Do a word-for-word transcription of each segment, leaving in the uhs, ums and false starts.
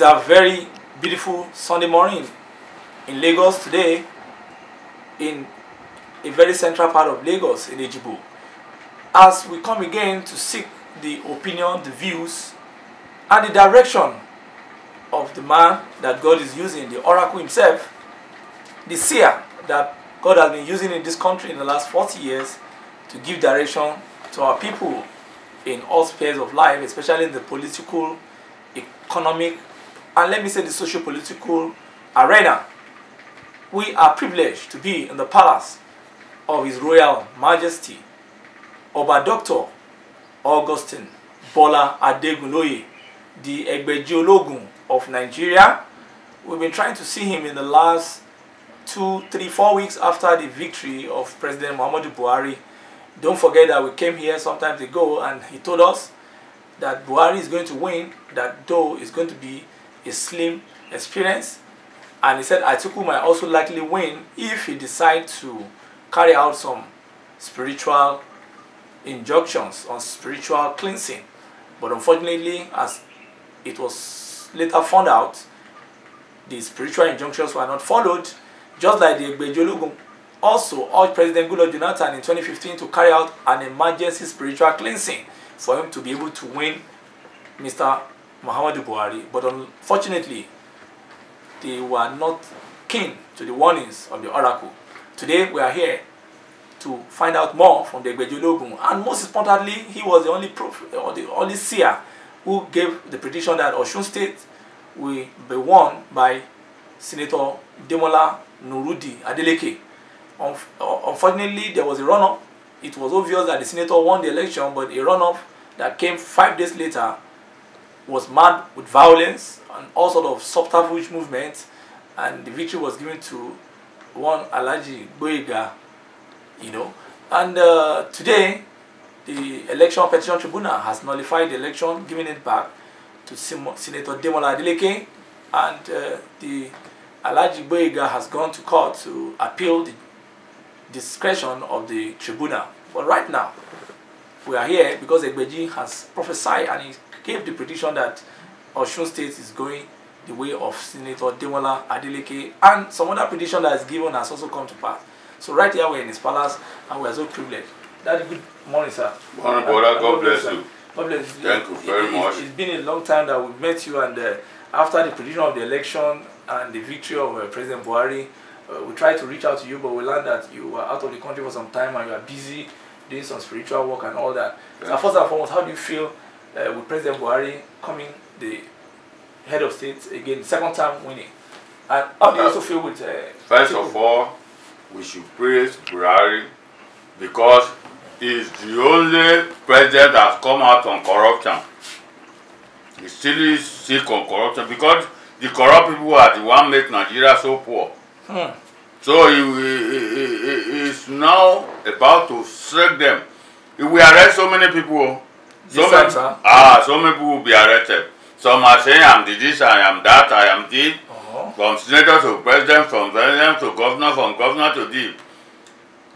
is a very beautiful Sunday morning in Lagos today, in a very central part of Lagos, in Ejigbo, as we come again to seek the opinion, the views, and the direction of the man that God is using, the oracle himself, the seer that God has been using in this country in the last forty years to give direction to our people in all spheres of life, especially in the political, economic, and let me say the socio-political arena. We are privileged to be in the palace of His Royal Majesty, Oba Doctor Augustine Bola Adegunloye, the Egbejiologun of Nigeria. We've been trying to see him in the last two, three, four weeks after the victory of President Muhammadu Buhari. Don't forget that we came here some time ago and he told us that Buhari is going to win, that though it's going to be a slim experience. And he said Atiku might also likely win if he decides to carry out some spiritual injunctions on spiritual cleansing. But unfortunately, as it was later found out, the spiritual injunctions were not followed, just like the Egbejiologun also urged President Goodluck Jonathan in twenty fifteen to carry out an emergency spiritual cleansing for him to be able to win Mister Muhammadu Buhari. But unfortunately, they were not keen to the warnings of the oracle. Today, we are here to find out more from the Egbejiologun. And most importantly, he was the only prophet, or the only seer who gave the prediction that Osun State will be won by Senator Ademola Nurudeen Adeleke. Unfortunately, there was a run-up. It was obvious that the senator won the election, but a run-up that came five days later was mad with violence and all sort of subterfuge movements, and the victory was given to one Alaji Boyega, you know. And uh, today, the Election Petition Tribunal has nullified the election, giving it back to Senator Ademola Adeleke, and uh, the Alaji Boyega has gone to court to appeal the discretion of the tribunal. But right now, we are here because Egbeji has prophesied and he gave the prediction that Osun State is going the way of Senator Ademola Adeleke, and some other prediction that is given has also come to pass. So right here we're in his palace and we're so privileged. Daddy, good morning, sir. Good morning, brother. God, God bless you. God bless you. Thank you very it, much. It's, it's been a long time that we've met you, and uh, after the prediction of the election and the victory of uh, President Buhari, uh, we tried to reach out to you, but we learned that you were out of the country for some time and you are busy doing some spiritual work and all that. Yeah. So first and foremost, how do you feel uh, with President Buhari coming the head of state again, second time winning? And how do you uh, also feel with... Uh, first people? of all, we should praise Buhari because he is the only president that has come out on corruption. He still is sick on corruption because the corrupt people are the one make Nigeria so poor. Hmm. So he, he, he, he is now about to strike them. If we arrest so many people, so many, answer. ah, so many people will be arrested. Some are saying I am this, I am that, I am this. Uh-huh. From senator to president, from president to governor, from governor to this.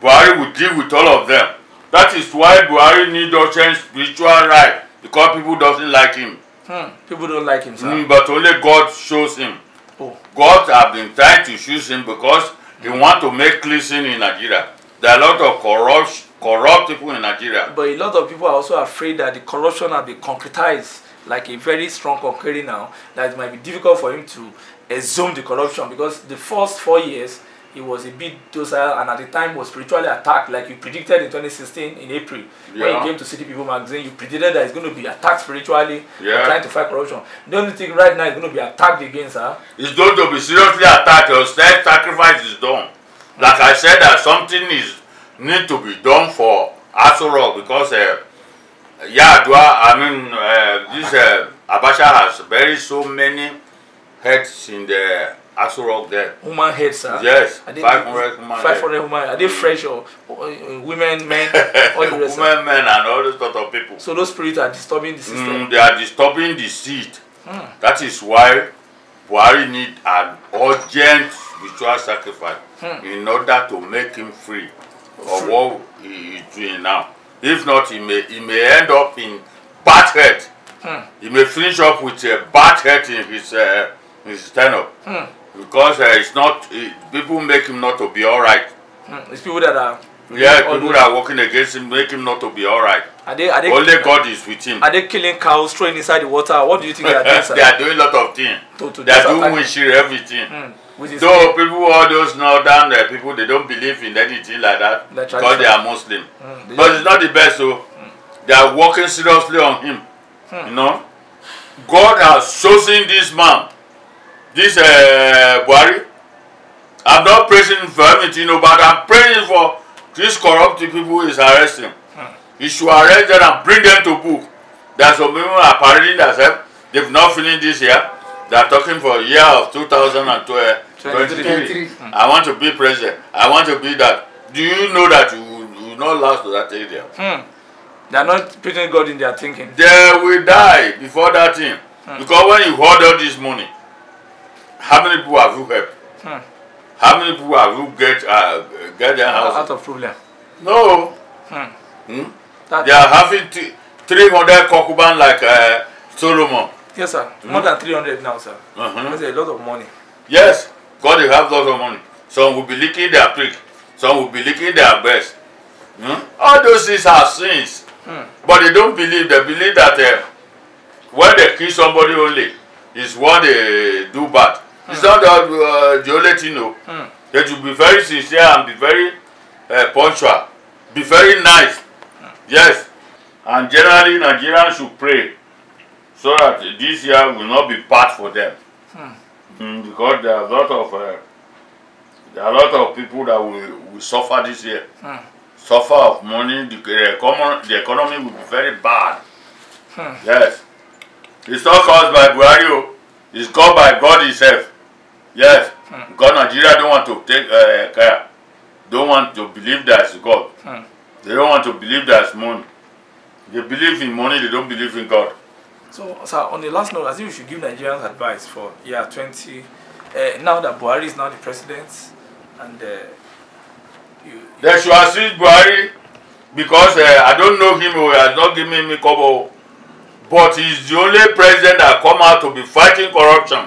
Buhari will deal with all of them. That is why Buhari needs to change spiritual life, because people doesn't like him. Hmm. People don't like him, sir. Mm, but only God shows him. Oh. God has been trying to choose him because they want to make cleansing in Nigeria. There are a lot of corrupt, corrupt people in Nigeria. But a lot of people are also afraid that the corruption has been concretized like a very strong concrete now, that it might be difficult for him to assume the corruption, because the first four years he was a bit docile and at the time was spiritually attacked, like you predicted in twenty sixteen in April. Yeah. When you came to City People magazine, you predicted that it's going to be attacked spiritually, yeah, trying to fight corruption. Don't you think right now it's going to be attacked again, sir? It's going to be seriously attacked. Your self-sacrifice is done. Like I said, that something is need to be done for Aso Rock because uh, yeah, I mean uh, this uh, Abacha has buried so many heads in the Aso Rock there. Human heads, sir? Yes, five hundred human heads. Human, are they fresh or, or uh, women, men, all the rest? Women, men and all those sort of people. So those spirits are disturbing the system? Mm, they are disturbing the seed. Hmm. That is why Buhari needs an urgent spiritual sacrifice hmm. in order to make him free of free. what he is doing now. If not, he may, he may end up in bad head. Mm. He may finish up with a bad head in his, uh, his stand-up. Mm. Because uh, it's not, it, people make him not to be alright. Mm. It's people that are... Yeah, people that are working against him make him not to be alright. Are they, are they Only God is with him. Are they killing cows, throwing inside the water? What do you think they are doing, sir? They are doing a lot of things. To, to they are doing witchery, everything. Mm. So people, all those northern uh, people, they don't believe in anything like that because like they are Muslim. Mm. They but it's not the best, so mm. they are working seriously on him. Mm. You know, God has chosen this man, this uh, Buhari. I'm not praising him for anything, you know, but I'm praying for these corrupt people is arresting. Mm. He should arrest them and bring them to book. There's some people are parading themselves. They've not feeling this year. They are talking for year of two thousand twenty-three. Mm. I want to be president. I want to be that. Do you know that you will, you will not last to that area? Mm. They are not putting God in their thinking. They will die before that thing. Mm. Because when you hoard all this money, how many people have you helped? Mm. How many people have you get, uh, get their house? Out of problem. No. Mm. Hmm? They are having three hundred concubines like uh, Solomon. Yes, sir. Mm-hmm. More than three hundred now, sir. Mm-hmm. That's a lot of money. Yes. God, you have lots of money. Some will be licking their prick. Some will be licking their breast. Mm? All those things are sins. Mm. But they don't believe. They believe that uh, when they kill somebody only, is what they do bad. Mm. It's not that, uh, the only thing, no. Mm. They should be very sincere and be very uh, punctual. Be very nice. Mm. Yes. And generally, Nigerians should pray. So that this year will not be bad for them, hmm. mm, because there are a lot of uh, there are a lot of people that will, will suffer this year. Hmm. Suffer of money, the, the, common, the economy will be very bad. Hmm. Yes, it's not caused by Buhari. It's caused by God Himself. Yes, hmm. because Nigeria don't want to take uh, care, don't want to believe there's God. Hmm. They don't want to believe there's money. They believe in money. They don't believe in God. So, sir, on the last note, I think we should give Nigerians advice for year twenty. Uh, now that Buhari is now the president, and uh, you, you they should assist Buhari because uh, I don't know him or he has not given me cover. But he's the only president that come out to be fighting corruption.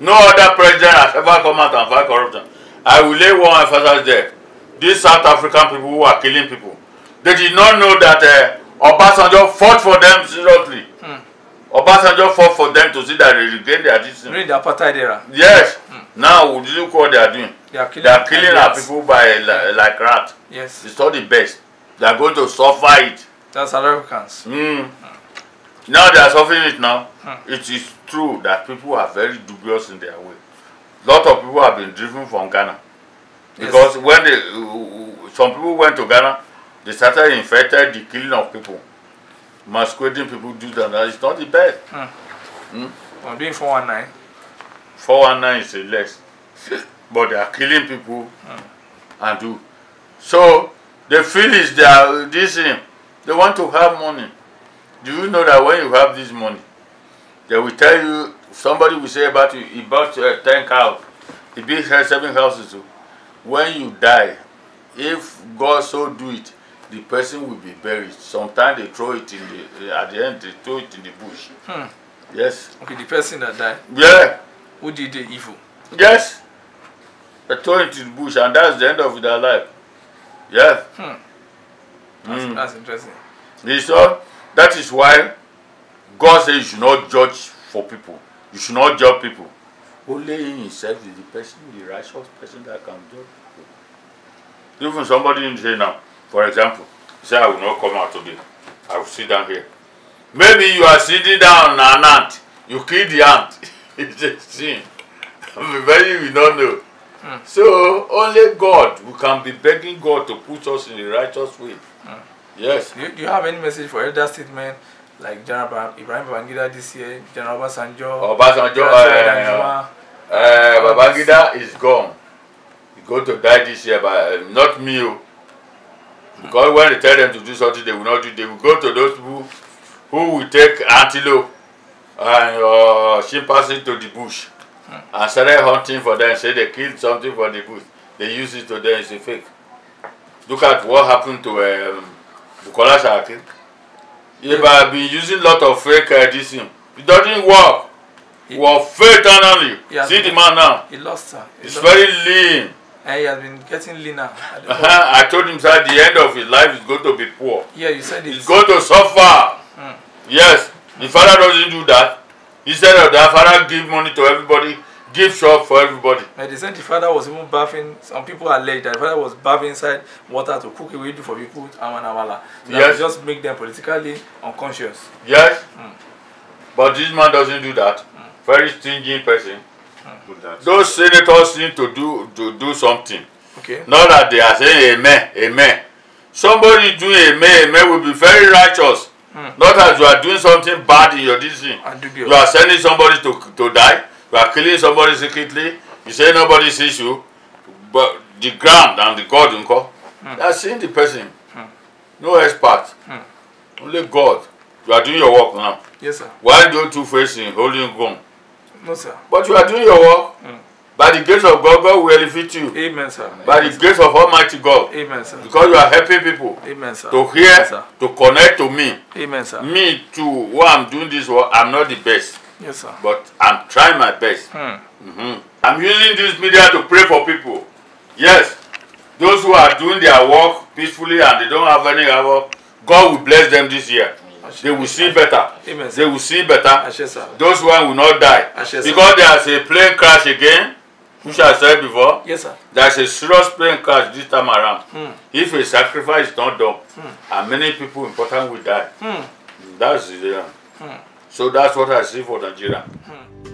No other president has ever come out and fight corruption. I will lay one emphasis there. These South African people who are killing people, they did not know that uh, Obasanjo fought for them seriously. Hmm. Obasanjo fought for them to see that they regain their distance. During the apartheid era. Yes. Mm. Now, would you call what they are doing? They are killing, they are killing our people by mm. like rats. Yes. It's not the best. They are going to suffer it. That's South Africans. Mm. Mm. Now they are suffering it now. Mm. It is true that people are very dubious in their way. A lot of people have been driven from Ghana. Because yes. when they, uh, some people went to Ghana, they started infected the killing of people. Masquerading people do that. It's not the best. Mm. Mm? I'm doing four one nine. four one nine is a less. But they are killing people mm. and do. So, the feel is they are this thing. They want to have money. Do you know that when you have this money, they will tell you, somebody will say about you, he bought uh, ten cows, he built seven houses too. When you die, if God so do it, the person will be buried. Sometimes they throw it in the, at the end, they throw it in the bush. Hmm. Yes. Okay, the person that died? Yeah. Who did the evil? Yes. They throw it in the bush and that's the end of their life. Yes. Hmm. That's, mm. that's interesting. You saw? That is why God says you should not judge for people. You should not judge people. Only in himself is the person, the righteous person that can judge people. Even somebody in say now, for example, say I will not come out today. I will sit down here. Maybe you are sitting down on an ant. You kill the ant. It's a sin. Maybe we don't know. Mm. So only God, we can be begging God to put us in the righteous way. Mm. Yes. Do you, do you have any message for elder statement like General Ibrahim Babangida this year, General Obasanjo? Obasanjo, uh, uh, uh, Babangida is gone. He's going to die this year, but uh, not me. Because when they tell them to do something, they will not do. They will go to those people who will take antelope and uh, chimpanzee to the bush mm. and start hunting for them. Say they killed something for the bush. They use it to them. It's a fake. Look at what happened to um, Bukola Saraki. If I've been using a lot of fake idealism, it doesn't work. He, well, faith only. See the man now. He lost, sir. He's very lean. And he has been getting leaner. I told him, sir, the end of his life is going to be poor. Yeah, you said it. He's going to suffer. Mm. Yes. The father doesn't do that. Instead of that, father give money to everybody, give shop for everybody. And they said the father was even bathing. Some people are late. The father was bathing inside water to cook a way for people. So yes. Just make them politically unconscious. Yes. Mm. But this man doesn't do that. Mm. Very stingy person. Mm. Those senators seem to do to do something. Okay. Not that they are saying amen, amen. Somebody doing amen, amen will be very righteous. Mm. Not as you are doing something bad in your decision. You are sending somebody to to die. You are killing somebody secretly. You say nobody sees you, but the ground and the God, you know, mm. they are seeing the person. Mm. No expert, mm. only God. You are doing your work now. Yes, sir. Why do you two facing holding gun? No, sir. But you are doing your work. Mm. By the grace of God, God will elevate you. Amen, sir. By Amen, the grace sir. Of Almighty God. Amen, sir. Because you are helping people. Amen, sir. To hear, Amen, sir. To connect to me. Amen, sir. Me too. While I'm doing this work, I'm not the best. Yes, sir. But I'm trying my best. Hmm. Mm-hmm. I'm using this media to pray for people. Yes. Those who are doing their work peacefully and they don't have any havoc, God will bless them this year. They will see better. Amen, they will see better. Those one will not die. Amen, because there is a plane crash again, which I said before. Yes, sir. There is a serious plane crash this time around. Mm. If a sacrifice is not done, mm. and many people important will die. Mm. That's the uh, mm. So that's what I see for Nigeria. Mm.